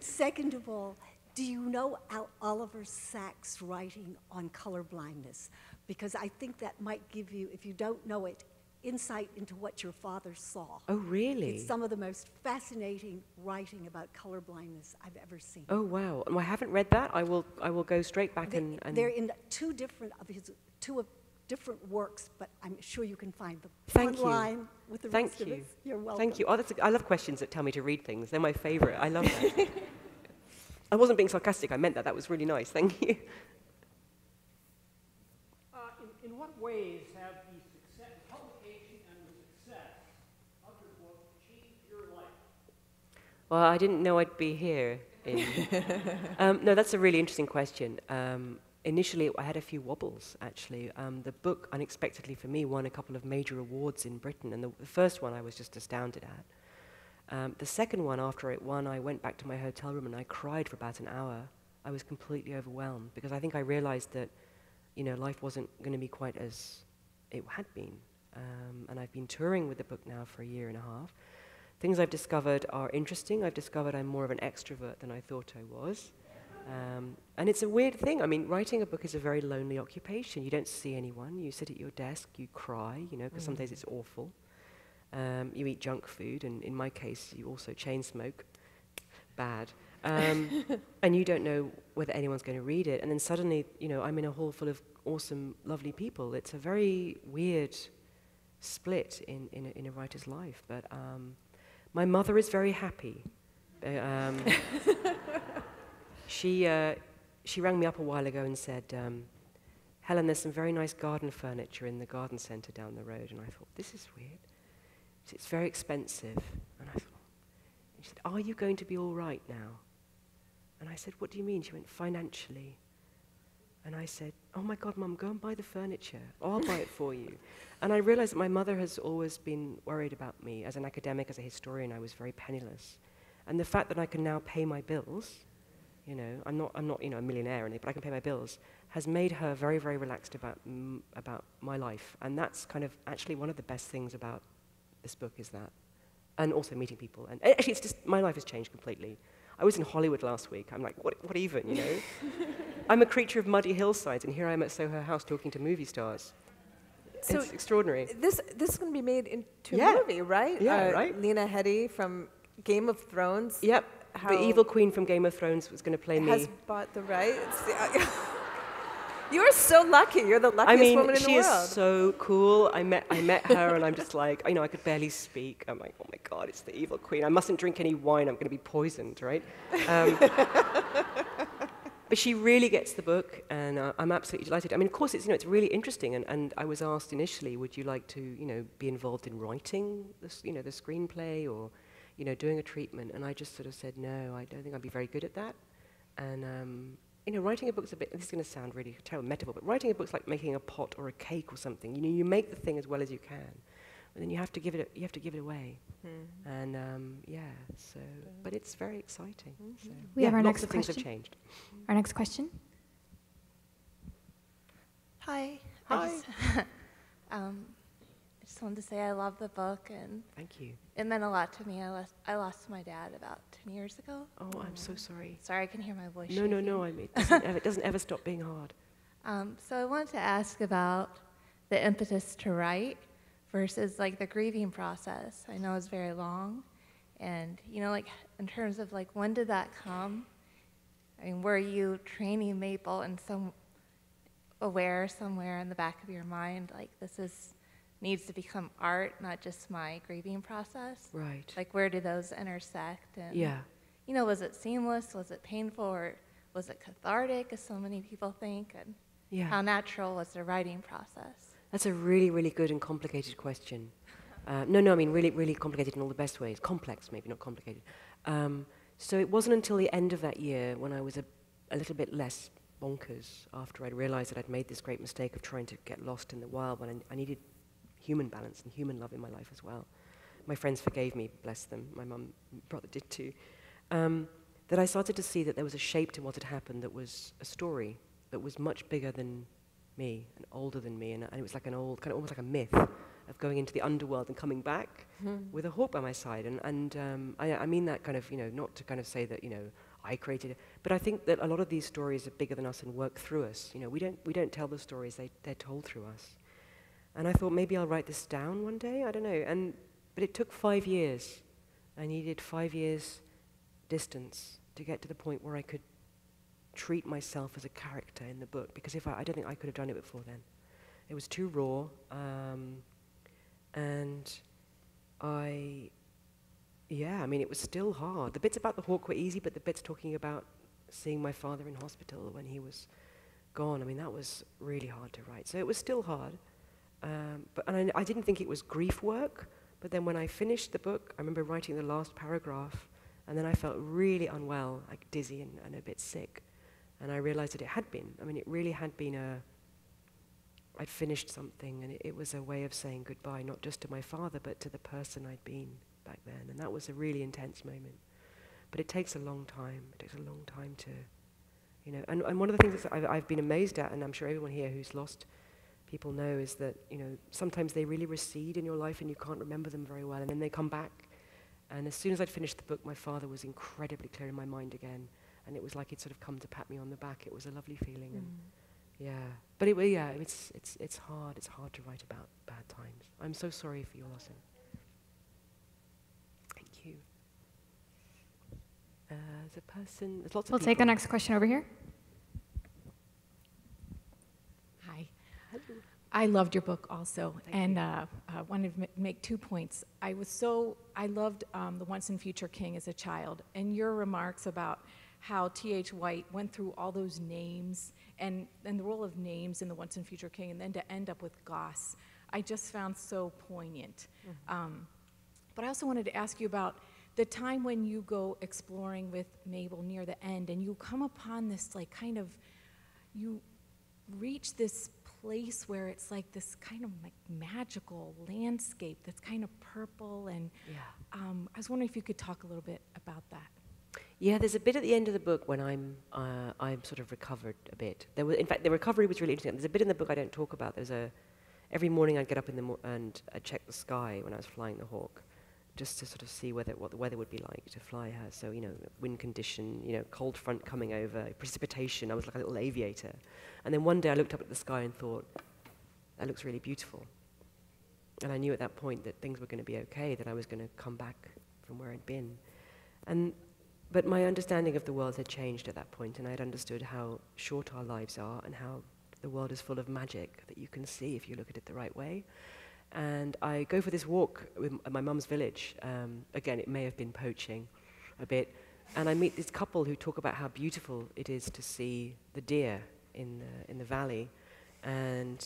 Second of all, Do you know Oliver Sacks' writing on colorblindness? Because I think that might give you, if you don't know it, insight into what your father saw. Oh, really? It's some of the most fascinating writing about colorblindness I've ever seen. Oh, wow. Well, I haven't read that. I will go straight back and they're in two different works, but I'm sure you can find them online with the rest of us. You're welcome. Thank you. Oh, that's I love questions that tell me to read things. They're my favorite. I love that. I wasn't being sarcastic. I meant that. That was really nice. Thank you. In what ways have well, I didn't know I'd be here. No, that's a really interesting question. Initially, I had a few wobbles, actually. The book, unexpectedly for me, won a couple of major awards in Britain, and the first one I was just astounded at. The second one, after it won, I went back to my hotel room and I cried for about an hour. I was completely overwhelmed, because I think I realized that, you know, life wasn't going to be quite as it had been. And I've been touring with the book now for a year and a half. Things I've discovered are interesting. I've discovered I'm more of an extrovert than I thought I was. And it's a weird thing. I mean, writing a book is a very lonely occupation. You don't see anyone. You sit at your desk. You cry, you know, because some days it's awful. You eat junk food. And in my case, you also chain smoke. Bad. And you don't know whether anyone's going to read it. And then suddenly, you know, I'm in a hall full of awesome, lovely people. It's a very weird split in a writer's life. But... my mother is very happy. She rang me up a while ago and said, Helen, there's some very nice garden furniture in the garden centre down the road. And I thought, this is weird. It's very expensive. And I thought, and she said, are you going to be all right now? And I said, what do you mean? She went, financially. And I said, oh my God, Mum, go and buy the furniture. I'll buy it for you. And I realized that my mother has always been worried about me. As an academic, as a historian, I was very penniless. And the fact that I can now pay my bills, you know, I'm not you know, a millionaire or anything, but I can pay my bills, has made her very, very relaxed about my life. And that's kind of actually one of the best things about this book is that. And also meeting people. And actually, it's just, my life has changed completely. I was in Hollywood last week. I'm like, what even, you know? I'm a creature of muddy hillsides, and here I am at Soho House talking to movie stars. So it's extraordinary. This is going to be made into a movie, right? Yeah, right. Lena Headey from Game of Thrones. Yep. The evil queen from Game of Thrones was going to play me. Has bought the rights. You are so lucky. You're the luckiest woman in the world. I mean, she is so cool. I met her, and I'm just like, you know, I could barely speak. I'm like, oh my God, it's the evil queen. I mustn't drink any wine. I'm going to be poisoned, right? But she really gets the book, and I'm absolutely delighted. I mean, of course, it's, you know, it's really interesting. And I was asked initially, would you like to, you know, be involved in writing this, you know, the screenplay or, you know, doing a treatment? And I just sort of said, no, I don't think I'd be very good at that. And you know, writing a book's a bit, this is going to sound really terrible metaphor, but writing a book's like making a pot or a cake or something. You know, you make the thing as well as you can, and then you have to give it, away. Mm-hmm. And yeah, so, but it's very exciting. Mm-hmm. So, we have our next question. Lots of things have changed. Our next question. Hi. Hi. I just wanted to say I love the book, and thank you. It meant a lot to me. I lost my dad about 10 years ago. Oh, I'm so sorry. Sorry, I can hear my voice. No, shaking. No, no. I mean, it doesn't ever stop being hard. So I wanted to ask about the impetus to write versus like the grieving process. I know it's very long, and you know, like in terms of like when did that come? I mean, were you training Mabel and aware somewhere in the back of your mind like this is needs to become art, not just my grieving process? Right. Like where do those intersect? And yeah. You know, was it seamless? Was it painful? Or was it cathartic, as so many people think? And yeah. How natural was the writing process? That's a really, really good and complicated question. No, I mean really, really complicated in all the best ways. Complex, maybe, not complicated. So it wasn't until the end of that year when I was a little bit less bonkers after I'd realized that I'd made this great mistake of trying to get lost in the wild when I needed human balance and human love in my life as well. My friends forgave me, bless them. My mum and brother did too. That I started to see that there was a shape to what had happened that was a story that was much bigger than me and older than me, and it was like an old, kind of almost like a myth, of going into the underworld and coming back with a hawk by my side. And I mean that kind of, not to kind of say that, I created it, but I think that a lot of these stories are bigger than us and work through us. We don't tell the stories, they're told through us. And I thought maybe I'll write this down one day, I don't know. But it took 5 years. I needed 5 years distance to get to the point where I could treat myself as a character in the book, because if I don't think I could have done it before then. It was too raw, and I mean, it was still hard. The bits about the hawk were easy, but the bits talking about seeing my father in hospital when he was gone, I mean, that was really hard to write. So it was still hard, and I didn't think it was grief work, but then when I finished the book, I remember writing the last paragraph, and then I felt really unwell, like dizzy and a bit sick. And I realized that it had been. I mean, it really had been I'd finished something, and it was a way of saying goodbye, not just to my father, but to the person I'd been back then. And that was a really intense moment. But it takes a long time. It takes a long time to, and one of the things that I've been amazed at, and I'm sure everyone here who's lost people know, is that, sometimes they really recede in your life and you can't remember them very well, and then they come back. And as soon as I'd finished the book, my father was incredibly clear in my mind again. And it was like he'd sort of come to pat me on the back. It was a lovely feeling. And yeah. But it's hard. It's hard to write about bad times. I'm so sorry for your loss. Thank you. There's lots of people. We'll take our next question over here. Hi. Hello. I loved your book also, and I wanted to make 2 points. I loved The Once and Future King as a child, and your remarks about how T.H. White went through all those names and the role of names in The Once and Future King, and then to end up with Goss, I just found so poignant. But I also wanted to ask you about the time when you go exploring with Mabel near the end, and you come upon this you reach this place where it's like this kind of like magical landscape that's kind of purple, and I was wondering if you could talk a little bit about that. Yeah, there's a bit at the end of the book when I'm sort of recovered a bit. There was, in fact, the recovery was really interesting. There's a bit in the book I don't talk about. Every morning I'd get up in the and I'd check the sky when I was flying the hawk, just to sort of see what the weather would be like to fly her. So wind condition, cold front coming over, precipitation. I was like a little aviator. And then one day I looked up at the sky and thought, that looks really beautiful. And I knew at that point that things were going to be okay, that I was going to come back from where I'd been. But my understanding of the world had changed at that point, and I had understood how short our lives are and how the world is full of magic that you can see if you look at it the right way. And I go for this walk at my mum's village. Again, it may have been poaching a bit. And I meet this couple who talk about how beautiful it is to see the deer in the valley. And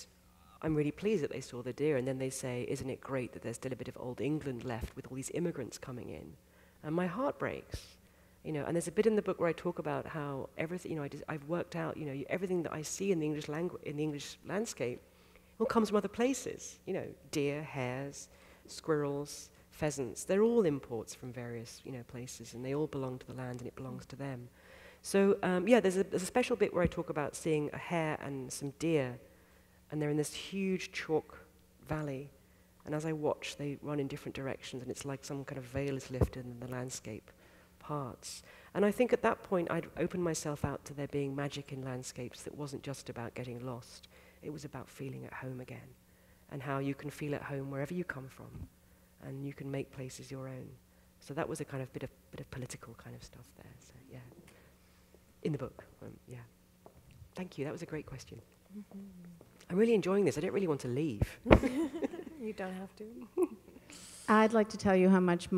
I'm really pleased that they saw the deer. And then they say, isn't it great that there's still a bit of old England left with all these immigrants coming in? And my heart breaks. And there's a bit in the book where I talk about how everything, I've worked out, everything that I see in the English language, in the English landscape, all comes from other places, deer, hares, squirrels, pheasants. They're all imports from various, places, and they all belong to the land, and it belongs to them. So, there's a special bit where I talk about seeing a hare and some deer, and they're in this huge chalk valley, and as I watch, they run in different directions, and it's like some kind of veil is lifted and the landscape parts. And I think at that point, I'd opened myself out to there being magic in landscapes that wasn't just about getting lost. It was about feeling at home again, and how you can feel at home wherever you come from, and you can make places your own. So that was a kind of bit of political kind of stuff there. So yeah, in the book. Thank you. That was a great question. I'm really enjoying this. I don't really want to leave. You don't have to. I'd like to tell you how much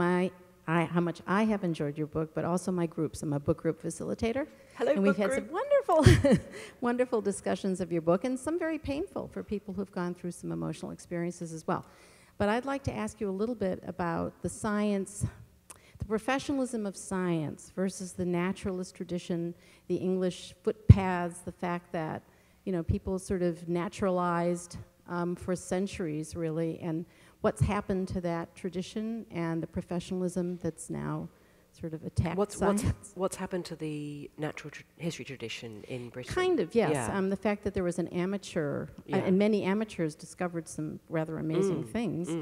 I have enjoyed your book, but also my groups. I'm a book group facilitator. Hello, and we've had some wonderful, wonderful discussions of your book, and some very painful for people who've gone through some emotional experiences as well. But I'd like to ask you a little bit about the science, the professionalism of science versus the naturalist tradition, the English footpaths, the fact that, people sort of naturalized for centuries, really, and what's happened to that tradition and the professionalism that's now sort of attacked science. What's happened to the natural history tradition in Britain? Kind of, yes. Yeah. The fact that there was an amateur, and many amateurs discovered some rather amazing things.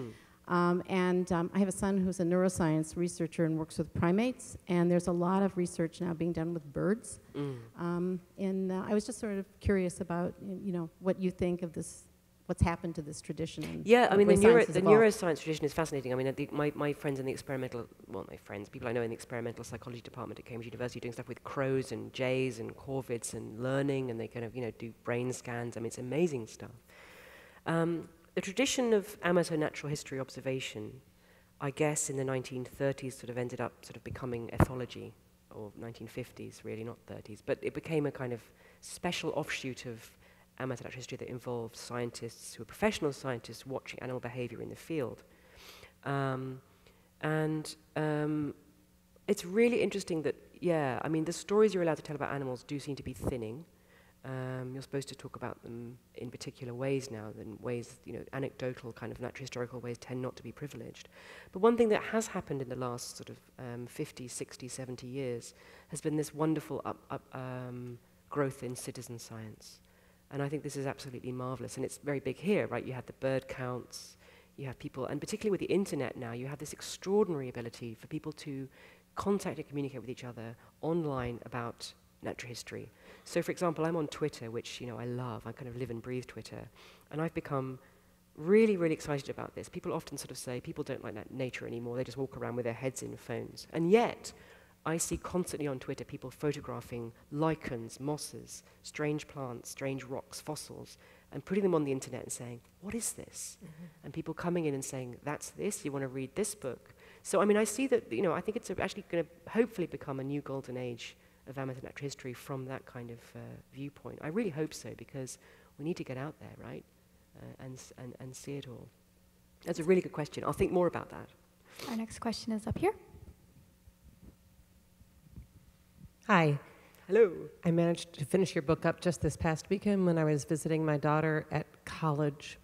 I have a son who's a neuroscience researcher and works with primates, and there's a lot of research now being done with birds. I was just sort of curious about, you know, what you think of this, what's happened to this tradition. Yeah, I mean, the neuroscience tradition is fascinating. I mean, my friends in the experimental, well, my friends, people I know in the experimental psychology department at Cambridge University doing stuff with crows and jays and corvids and learning, and they kind of, you know, do brain scans. I mean, it's amazing stuff. The tradition of amateur natural history observation, I guess, in the 1930s sort of ended up sort of becoming ethology, or 1950s, really, not 30s. But it became a kind of special offshoot of amateur natural history that involved scientists who were professional scientists watching animal behavior in the field. It's really interesting that, yeah, I mean, the stories you're allowed to tell about animals do seem to be thinning. You're supposed to talk about them in particular ways now, than ways, you know, anecdotal kind of natural historical ways tend not to be privileged. But one thing that has happened in the last sort of 50, 60, 70 years has been this wonderful growth in citizen science. And I think this is absolutely marvelous. And it's very big here, right? You have the bird counts, you have people, and particularly with the internet now, you have this extraordinary ability for people to contact and communicate with each other online about natural history. So, for example, I'm on Twitter, which, you know, I love. I kind of live and breathe Twitter. And I've become really, really excited about this. People often sort of say people don't like nature anymore. They just walk around with their heads in phones. And yet, I see constantly on Twitter people photographing lichens, mosses, strange plants, strange rocks, fossils, and putting them on the internet and saying, what is this? And people coming in and saying, that's this, you want to read this book. So, I mean, I see that, you know, I think it's actually going to hopefully become a new golden age of amateur natural history from that kind of viewpoint. I really hope so, because we need to get out there, right, and see it all. That's a really good question. I'll think more about that. Our next question is up here. Hi. Hello. I managed to finish your book up just this past weekend when I was visiting my daughter at college.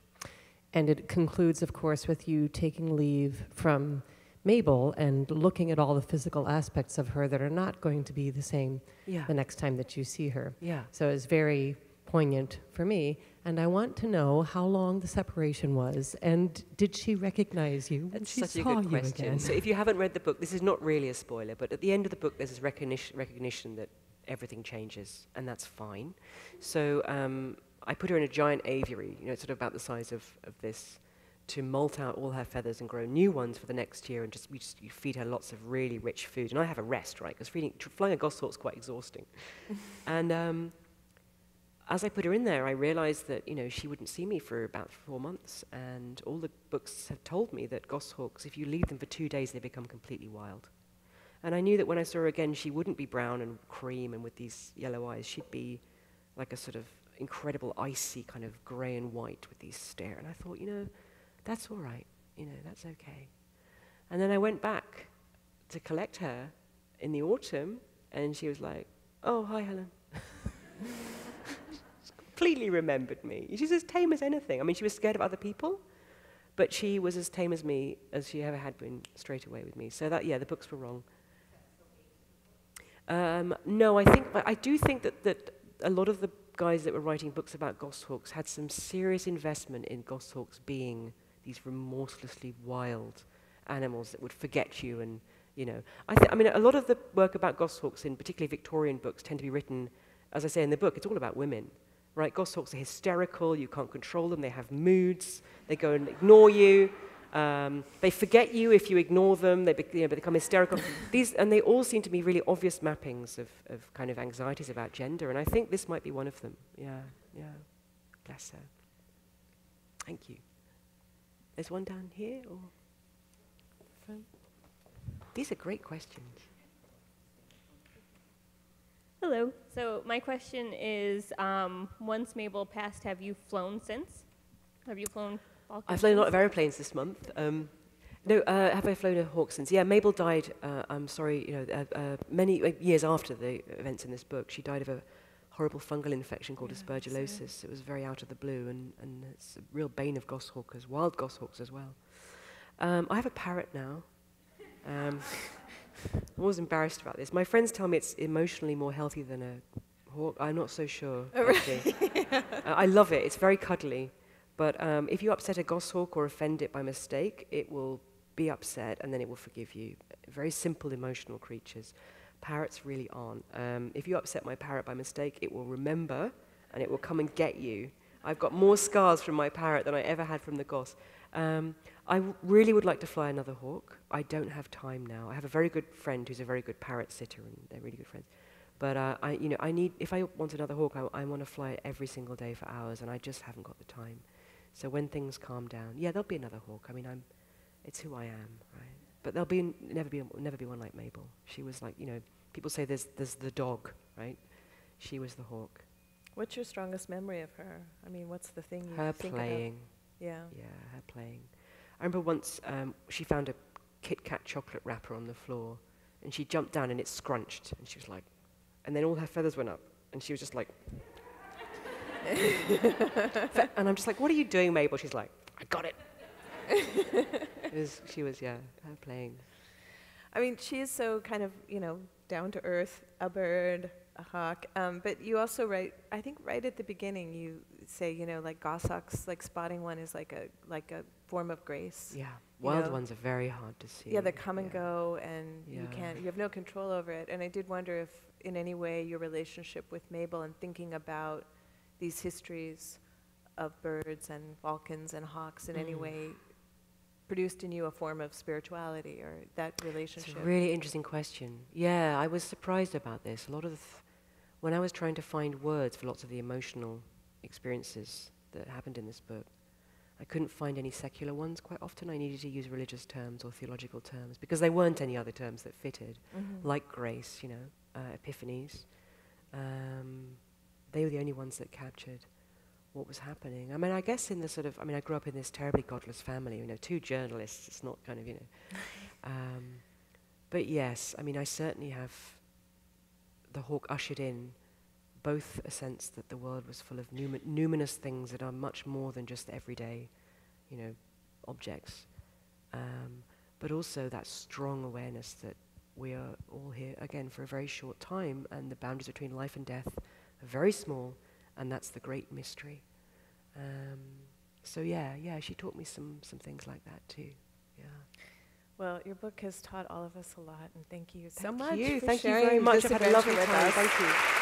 And it concludes, of course, with you taking leave from Mabel and looking at all the physical aspects of her that are not going to be the same the next time that you see her. Yeah. So it's very poignant for me. And I want to know how long the separation was, and did she recognize you when she saw you again? That's such a good question. So if you haven't read the book, this is not really a spoiler, but at the end of the book there's this recognition that everything changes, and that's fine. So I put her in a giant aviary, you know, sort of about the size of this, to molt out all her feathers and grow new ones for the next year, and you feed her lots of really rich food. And I have a rest, right, because flying a goshawk's quite exhausting. And as I put her in there, I realized that, you know, she wouldn't see me for about 4 months, and all the books have told me that goshawks, if you leave them for 2 days, they become completely wild. And I knew that when I saw her again, she wouldn't be brown and cream and with these yellow eyes. She'd be like a sort of incredible icy kind of gray and white with these stare. And I thought, you know, that's all right, you know, that's okay. And then I went back to collect her in the autumn, and she was like, oh, hi, Helen. She completely remembered me. She's as tame as anything. I mean, she was scared of other people, but she was as tame as me as she ever had been straight away with me. So that, yeah, the books were wrong. No, I do think that a lot of the guys that were writing books about goshawks had some serious investment in goshawks being these remorselessly wild animals that would forget you, and, you know, I mean, a lot of the work about goshawks in particularly Victorian books tend to be written, as I say in the book, it's all about women, right? Goshawks are hysterical, you can't control them, they have moods, they go and ignore you, they forget you if you ignore them, they become hysterical. And they all seem to be really obvious mappings of kind of anxieties about gender, and I think this might be one of them. Yeah, yeah, bless her. Thank you. There's one down here, or? These are great questions. Hello. So my question is, once Mabel passed, have you flown since? Have you flown? I've flown a lot of aeroplanes this month. Have I flown a hawk since? Yeah, Mabel died, I'm sorry, you know, many years after the events in this book. She died of a horrible fungal infection called aspergillosis. It was very out of the blue, and it's a real bane of goshawkers, wild goshawks as well. I have a parrot now. I'm always embarrassed about this. My friends tell me it's emotionally more healthy than a hawk. I'm not so sure. Oh, really? Yeah. I love it. It's very cuddly. But if you upset a goshawk or offend it by mistake, it will be upset and then it will forgive you. Very simple emotional creatures. Parrots really aren't. If you upset my parrot by mistake, it will remember and it will come and get you. I've got more scars from my parrot than I ever had from the goss. I really would like to fly another hawk. I don't have time now. I have a very good friend who's a very good parrot sitter, and they're really good friends. But if I want another hawk, I want to fly it every single day for hours, and I just haven't got the time. So when things calm down, yeah, there'll be another hawk. I mean, it's who I am, right? But there'll be never be one like Mabel. She was like, people say there's the dog, right? She was the hawk. What's your strongest memory of her? I mean, what's the thing you think about? Her playing. Yeah. Yeah, her playing. I remember once she found a Kit Kat chocolate wrapper on the floor, and she jumped down and it scrunched, and she was like, and then all her feathers went up, and she was just like, and I'm just like, what are you doing, Mabel? She's like, I got it. She was, her playing. I mean, she is so kind of, down to earth, a bird, a hawk. But you also write, I think right at the beginning, you say, like goshawks, like spotting one is like a form of grace. Yeah, wild ones are very hard to see. Yeah, they come and go, and you have no control over it. And I did wonder if, in any way, your relationship with Mabel and thinking about these histories of birds and falcons and hawks in any way produced in you a form of spirituality or that relationship? It's a really interesting question. Yeah, I was surprised about this. A lot of, when I was trying to find words for lots of the emotional experiences that happened in this book, I couldn't find any secular ones quite often. I needed to use religious terms or theological terms because there weren't any other terms that fitted, like grace, epiphanies. They were the only ones that captured what was happening. I mean, I guess in the sort of, I grew up in this terribly godless family, 2 journalists, it's not kind of, but yes, I certainly have the hawk ushered in both a sense that the world was full of numinous things that are much more than just everyday, objects, but also that strong awareness that we are all here, again, for a very short time, and the boundaries between life and death are very small, and that's the great mystery. So yeah, she taught me some things like that too. Yeah. Well, your book has taught all of us a lot, and thank you so much. Thank you very much. I've had a lovely time. Thank you.